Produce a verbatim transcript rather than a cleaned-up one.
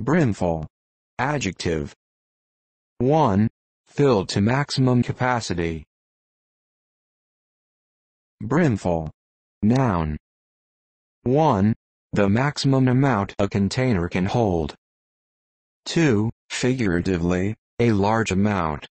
Brimful. Adjective. one. Filled to maximum capacity. Brimful. Noun. one. The maximum amount a container can hold. two. Figuratively, a large amount.